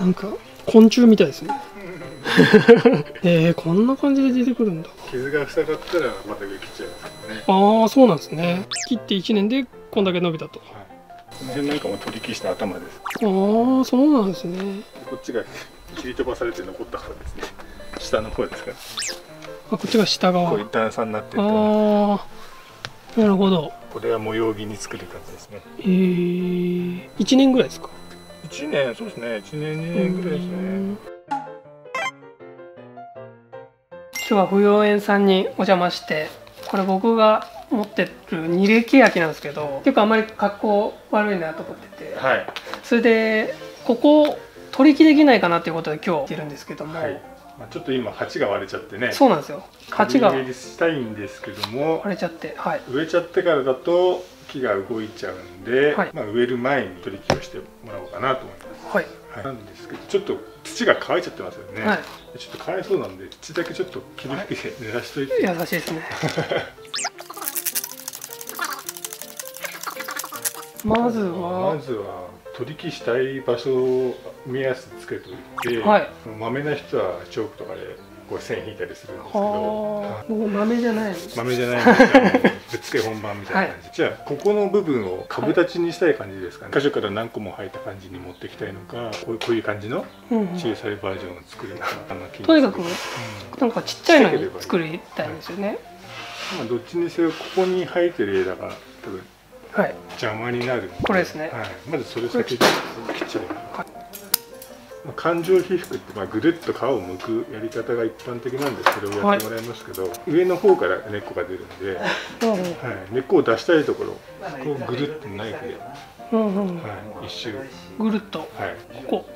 なんか昆虫みたいですね。こんな感じで出てくるんだ。傷が塞がったらまた切っちゃいますね。ああ、そうなんですね。切って1年でこんだけ伸びたと。はい、この辺なんかも取り消した頭です。ああ、そうなんですね。こっちが切り飛ばされて残ったからですね。下の方ですから。あ、こっちが下側。こういう段差になってる。ああ、なるほど。これは模様着に作る感じですね。1年ぐらいですか。1年、そうですね。1年2年ぐらいですね。今日は芙蓉園さんにお邪魔して、これ僕が持ってるニレケヤキなんですけど、結構あんまり格好悪いなと思ってて、はい、それでここを取り木できないかなっていうことで今日来てるんですけども、はい、ちょっと今鉢が割れちゃってね。そうなんですよ。鉢が植えしたいんですけども割れちゃって、はい、植えちゃってからだと木が動いちゃうんで、はい、植える前に取り木をしてもらおうかなと思います。はい、はい、なんですけどちょっと土が乾いちゃってますよね。はい、ちょっと乾いそうなんで土だけちょっと霧吹きで濡らしといて。優しいですね。まずは取り木したい場所を目安つけといて、はい、まめな人はチョークとかでこう線引いたりするんですけど、もう豆じゃないぶっつけ本番みたいな感じ、はい、じゃあここの部分を株立ちにしたい感じですかね、はい、箇所から何個も生えた感じに持ってきたいのか、こういう感じの小さいバージョンを作るのか、とにかく、なんかちっちゃいのに作りたいんですよね、はい、まあどっちにせよここに生えてる枝が多分邪魔になるので、これですね、はい、まずそれ先切っちゃいます。環状被覆って、ぐるっと皮をむくやり方が一般的なんですけど、やってもらいますけど、はい、上の方から根っこが出るんで、はい、根っこを出したいところ、こうぐるっとナイフで、はい、一周ぐるっと、はい、ここ、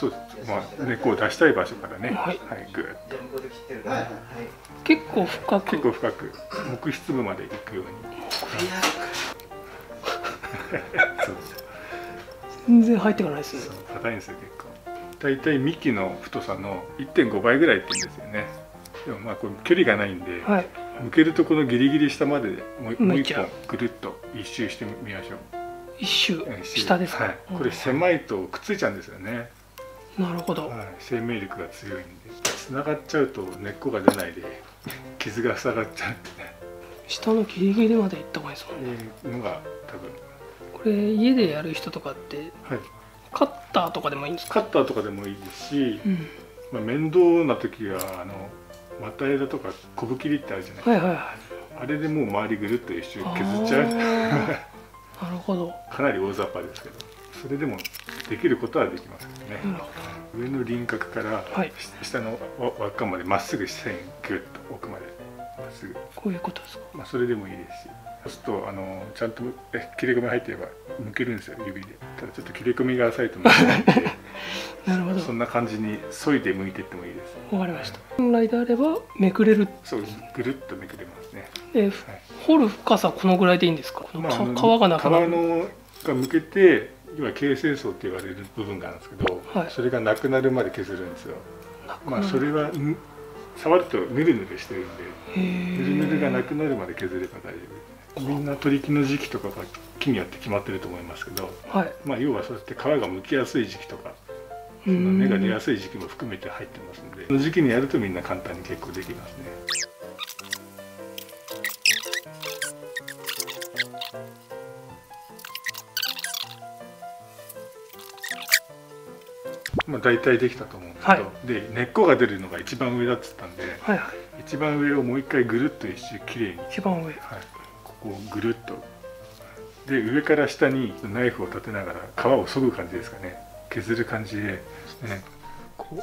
そうです、根っこを出したい場所からね、はい、ぐっと、結構深く木質部まで行くように。全然入ってかないですね。硬いんですよ結構。大体幹の太さの 1.5 倍ぐらいって言うんですよね。でもまあこれ距離がないんで、はい、向けるとこのギリギリ下までもう一本ぐるっと一周してみましょう。一周下ですか、はい、これ狭いとくっついちゃうんですよね。なるほど、はい、生命力が強いんでつながっちゃうと根っこが出ないで傷が塞がっちゃうってね。下のギリギリまで行った方がいいですかね。のが多分これ家でやる人とかって、はい、カッターとかでもいいですし、まあ面倒な時は股枝とかこぶ切りってあるじゃないですか。あれでもう周りぐるっと一周削っちゃう。なるほど。かなり大雑把ですけど、それでもできることはできますけどね。上の輪郭から下の輪っかまでまっすぐ線ぐっと奥までまっすぐ。こういうことですか。まあそれでもいいですし。そうするとちゃんと切れ込み入ってれば抜けるんですよ指で。ただちょっと切れ込みが浅いと思ってないんでなるほど。そんな感じに削いで剥いていってもいいです。わかりました。本来であればめくれる、そうぐるっとめくれますね。掘る深さこのぐらいでいいんですか。皮がなくなる、皮がむけて今形成層って言われる部分があるんですけど、それがなくなるまで削るんですよ。まあそれは触るとぬるぬるしてるんで、ぬるぬるがなくなるまで削れば大丈夫です。みんな取り木の時期とかが木によって決まってると思いますけど、はい、まあ要はそうやって皮が剥きやすい時期とか、その根が出やすい時期も含めて入ってますので、その時期にやるとみんな簡単に結構できますね。まあ大体できたと思うんですけど、はい、で根っこが出るのが一番上だっつったんで、はいはい、一番上をもう一回ぐるっと一周きれいに。一番上。はい。ぐるっとで上から下にナイフを立てながら皮を削ぐ感じですかね。削る感じで、ね、こう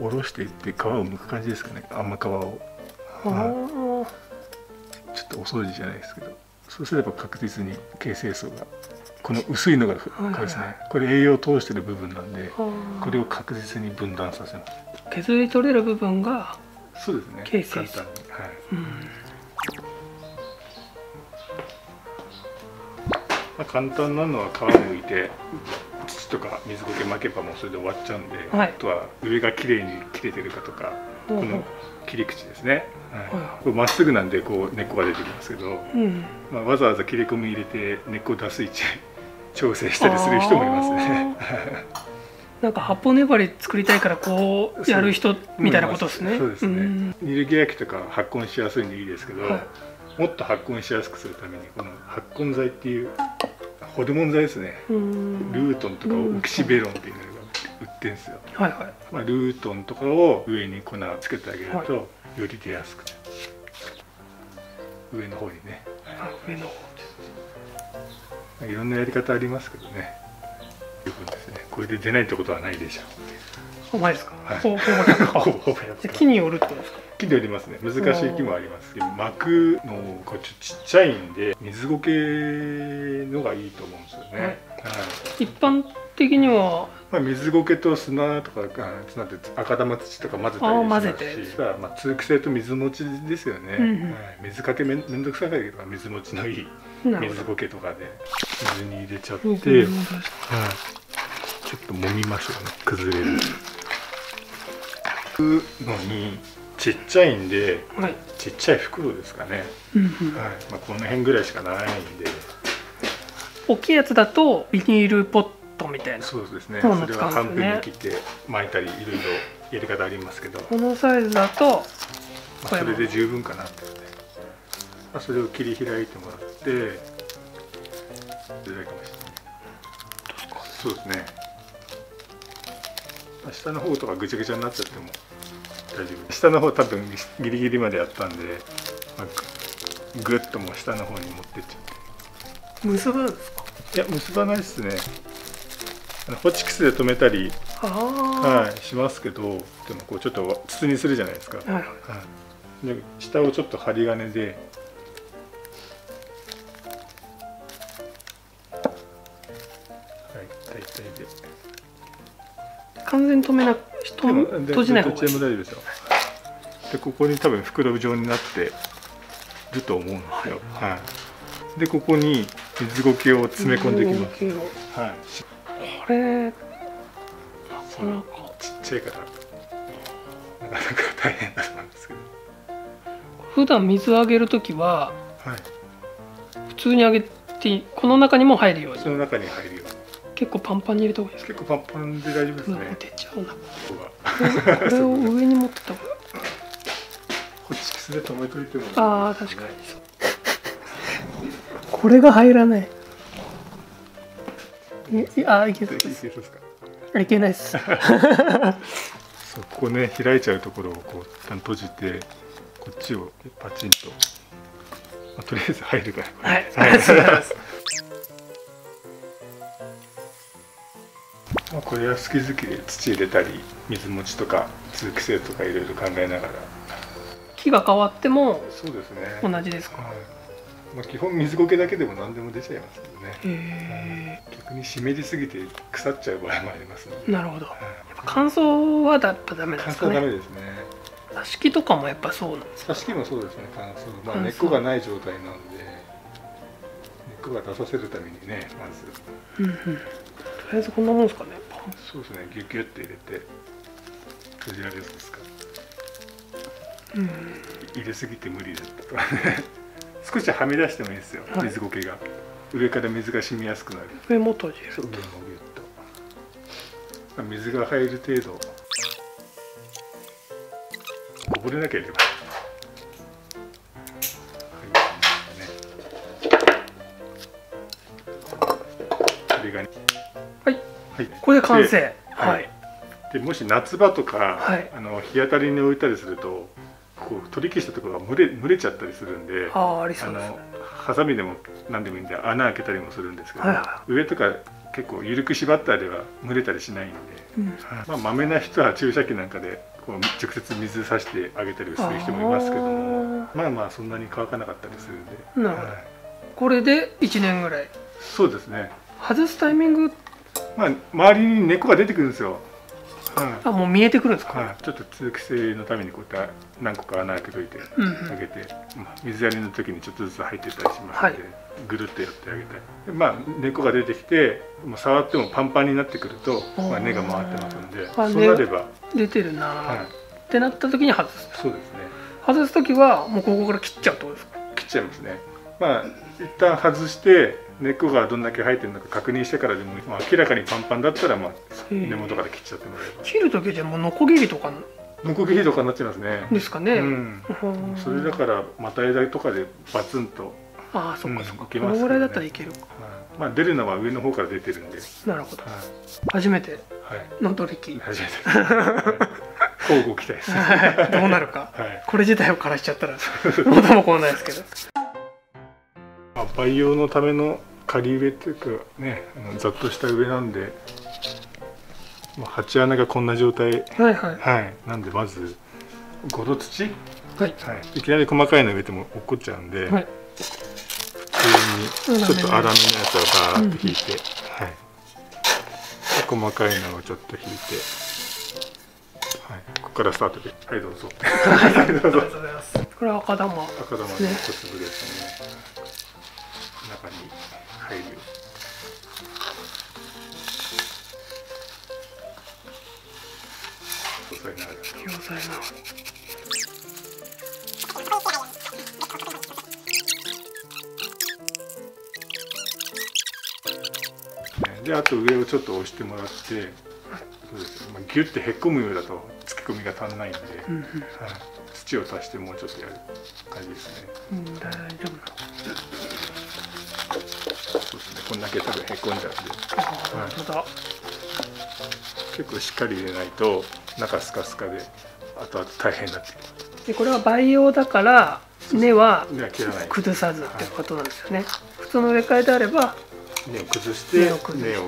下ろしていって皮を剥く感じですかね。あんま皮をちょっとお掃除じゃないですけど、そうすれば確実に形成層がこの薄いのがこれですね。これ栄養を通してる部分なんで、これを確実に分断させます。削り取れる部分がそうですね、形成層。はい、簡単なのは皮を剥いて土とか水苔巻けばもうそれで終わっちゃうんで、はい、あとは上が綺麗に切れてるかとか、この切り口ですね。これまっすぐなんでこう根っこが出てきますけど、わざわざ切れ込み入れて根っこを出す位置調整したりする人もいますね。なんか八方粘り作りたいからこうやる人みたいなことですね。そうですね。煮るぎ焼きとか発根しやすいんでいいですけど、はい、もっと発根しやすくするためにこの発根剤っていうホルモン剤ですね。ルートンとかオキシベロンっていうのが売ってるんですよ。はいはい。まあ、ルートンとかを上に粉をつけてあげると、はい、より出やすくて上の方にね。はい、上の方です。いろんなやり方ありますけどね。これで出ないってことはないでしょう。お前ですか。木によるってことですか。木によりますね。難しい木もありますけど、巻くのこっちちっちゃいんで水苔のがいいと思うんですよね。一般的にはまあ水苔と砂とか砂って赤玉土とか混ぜたりしますし、まあ通気性と水持ちですよね。水かけめんどくさいけど水持ちのいい水苔とかで水に入れちゃって、ちょっと揉みましょうね。崩れるのにちっちゃいんで、はい、ちっちゃい袋ですかね。まあこの辺ぐらいしかないんで、大きいやつだとビニールポットみたいな。そうですね。それは半分に切って巻いたりいろいろやり方ありますけど、このサイズだとそれで十分かなって。それを切り開いてもらって、それだけかもしれない。そうですね。下の方とかぐちゃぐちゃになっちゃっても大丈夫。下の方多分ギリギリまでやったんで、グッともう下の方に持ってっちゃって。結ぶんですか。いや、結ばないですね。ホチキスで留めたり、はい、しますけど、でもこうちょっと筒にするじゃないですか。はい、で下をちょっと針金で完全に止めなく閉じない方がいい。どっちでも大丈夫ですよ。でここに多分袋状になってると思うんですよ。はい、はい、でここに水苔を詰め込んでいきます。はい、これなかなかちっちゃいからなかなか大変だなんですけど、普段水あげるときは、はい、普通にあげてこの中にも入るように。その中に入るように結構パンパンに入れた方がいいですか。結構パンパンで大丈夫ですね。出ちゃうな。これを上に持ってた方が。ホチキスで止めといても。ああ、確かにそう。これが入らない。ああ、いけそうですか。いけないです。そう、ここね、開いちゃうところをこう一旦閉じて、こっちをパチンと。とりあえず入るから。はい。ありがとうございます。これは好き好きで土入れたり水持ちとか通気性とかいろいろ考えながら。木が変わってもそうですね、同じですか。はい、まあ、基本水苔だけでも何でも出ちゃいますけどね。逆に湿りすぎて腐っちゃう場合もありますので。なるほど。乾燥はやっぱダメなんですかね。乾燥はダメですね。挿し木とかもやっぱそうなんですか。挿し木もそうですね。乾燥、まあ、根っこがない状態なんで根っこが出させるためにね、まずとりあえずこんなもんですかね。そうですね。ギュギュって入れて。こちらですか。うん。入れすぎて無理だったとかね。少しはみ出してもいいですよ。はい、水苔が。上から水が染みやすくなる。上も閉じる。そう、上もギュッと。水が入る程度。こぼれなければ。はい。これがね。これで完成。はい。でもし夏場とか、はい、日当たりに置いたりするとこう取り消したところが蒸れちゃったりするんで、ハサミでも何でもいいんで穴開けたりもするんですけど、上とか結構緩く縛ってあれば蒸れたりしないんで、まあまめな人は注射器なんかでこう直接水さしてあげたりする人もいますけども、まあまあそんなに乾かなかったりするんで。なるほど。はい、これで1年ぐらい。そうですね。外すタイミング、まあ、周りに根っこが出てくるんですよ。はい、あ、もう見えてくるんですか。はい、ちょっと通気性のためにこうやって何個か穴開けといてあげて、水やりの時にちょっとずつ入ってたりしますので、はい、ぐるっとやってあげたり、まあ、根っこが出てきてもう触ってもパンパンになってくると、まあ、根が回ってますので、そうなれば出てるな、はい、ってなった時に外す。そうですね。外す時はもうここから切っちゃうってことですか。切っちゃいますね。まあ一旦外して根っこがどんだけ生えてるのか確認してからでも、まあ、明らかにパンパンだったら、まあ、根元から切っちゃってもらえば。切るだけじゃもうノコギリとかノコギリとかになっちゃいますね。ですかね。うん、それだからまた枝とかでバツンと。ああ、そっかそっか。このぐらいだったらいけるか。まあ出るのは上の方から出てるんで。なるほど。初めての取り木。初めて。こうご期待です。どうなるか。これ自体を枯らしちゃったら元も子もないですけど。培養のための仮植えっていうかね、ざっとした植えなんで、鉢穴がこんな状態。はいはい。はい。なんでまずごろ土。はい。いきなり細かいの植えても落っこっちゃうんで。はい。普通にちょっと粗めのやつをバーッと引いて、はい、細かいのをちょっと引いて、はい、ここからスタートで、はいどうぞ。はいどうぞ。これは赤玉。赤玉の小粒ですね。中に入る。細いな。細いな。であと上をちょっと押してもらって、そうです、まあ、ギュッてへっこむようだとつけ込みが足んないんで、うん、はい、土を足してもうちょっとやる感じですね。うん、大丈夫。そうですね。こんだけ多分へこんじゃうんで。はい、結構しっかり入れないと中スカスカで後々大変になってきます。でこれは培養だから根は崩さずってことなんですよね。はい、普通の植え替えであれば。根を崩して根を切って、はい、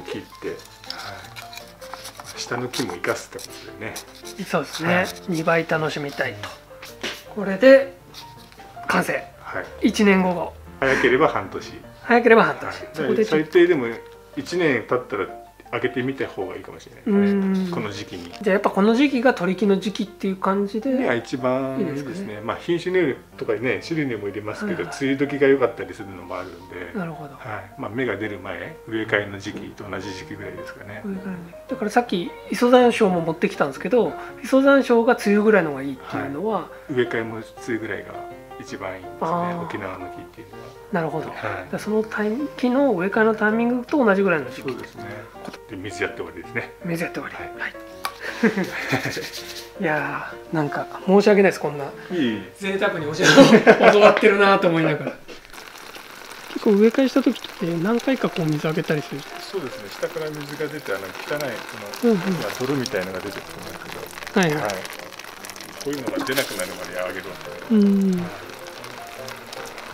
下の木も生かすってことだよね。そうですね、はい、2倍楽しみたいと。これで完成、はい、1年後早ければ半年早ければ半年、はい、最低でも1年経ったら開けてみた方がいいかもしれない、ね、この時期に。じゃあやっぱこの時期が取り木の時期っていう感じで、いや一番いいですね。まあ品種根とかね種類にも入れますけど、梅雨時が良かったりするのもあるんで。なるほど。はい。まあ芽が出る前、植え替えの時期と同じ時期ぐらいですかね。だからさっき磯山椒も持ってきたんですけど、磯山椒が梅雨ぐらいのがいいっていうのは、はい、植え替えも梅雨ぐらいが一番いいんですね。沖縄の木っていうのは。なるほど。はい、その木の植え替えのタイミングと同じぐらいの時期。そうですね。で水やって終わりですね。水やって終わり。はい。いやーなんか申し訳ないです、こんな。贅沢にお城を教わってるなと思いながら。結構植え替えした時って何回かこう水あげたりする。そうですね。下から水が出て汚いその泥みたいのが出てくるんだけど。はいはい。こういうのが出なくなるまであげるんですよ。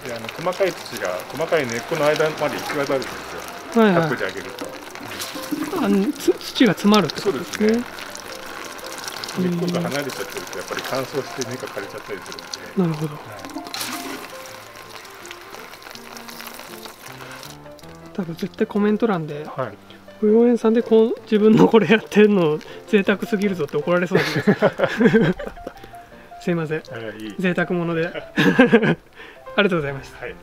で細かい土が細かい根っこの間まで行き渡るんですよ。たっぷりあげると。土が詰まるってことですね。根っこが離れちゃってるとやっぱり乾燥して根が枯れちゃったりするので。なるほど。多分絶対コメント欄で不良園さんでこう自分のこれやってるの贅沢すぎるぞって怒られそうなんです。すいません。贅沢もので。ありがとうございました。はい。